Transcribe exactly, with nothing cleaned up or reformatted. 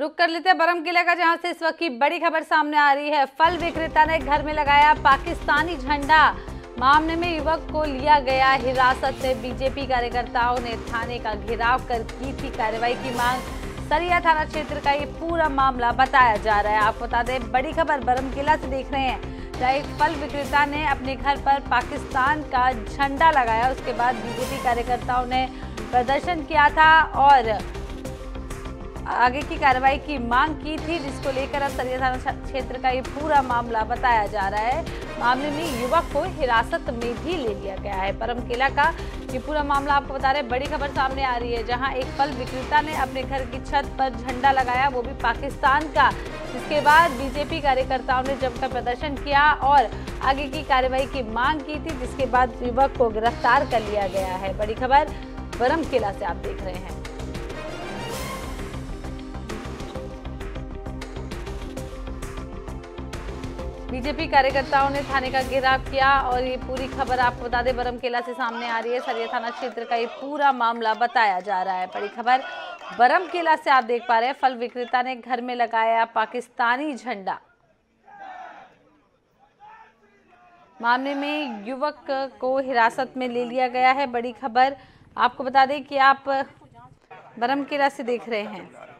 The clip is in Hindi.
रुक कर लेते हैं बरम किला का, जहां से इस वक्त की बड़ी खबर सामने आ रही है। फल विक्रेता ने घर में लगाया पाकिस्तानी झंडा, मामले में युवक को लिया गया हिरासत में। बीजेपी कार्यकर्ताओं ने थाने का घेराव कर की थी कार्रवाई की मांग। सरिया थाना क्षेत्र का ये पूरा मामला बताया जा रहा है। आपको बता दें, बड़ी खबर बरमकेला से देख रहे हैं, जहाँ एक फल विक्रेता ने अपने घर पर पाकिस्तान का झंडा लगाया। उसके बाद बीजेपी कार्यकर्ताओं ने प्रदर्शन किया था और आगे की कार्रवाई की मांग की थी, जिसको लेकर अब सरिया थाना क्षेत्र का ये पूरा मामला बताया जा रहा है। मामले में युवक को हिरासत में भी ले लिया गया है। परम किला का ये पूरा मामला आपको बता रहे हैं। बड़ी खबर सामने आ रही है, जहां एक फल विक्रेता ने अपने घर की छत पर झंडा लगाया, वो भी पाकिस्तान का। इसके बाद बीजेपी कार्यकर्ताओं ने जमकर प्रदर्शन किया और आगे की कार्रवाई की मांग की थी, जिसके बाद युवक को गिरफ्तार कर लिया गया है। बड़ी खबर बरमकेला से आप देख रहे हैं। बीजेपी कार्यकर्ताओं ने थाने का घेराव किया और ये पूरी खबर आपको बता दें बरमकेला से सामने आ रही है। सरिया थाना क्षेत्र का ये पूरा मामला बताया जा रहा है। बड़ी खबर बरमकेला से आप देख पा रहे हैं। फल विक्रेता ने घर में लगाया पाकिस्तानी झंडा, मामले में युवक को हिरासत में ले लिया गया है। बड़ी खबर आपको बता दें कि आप बरमकेला से देख रहे हैं।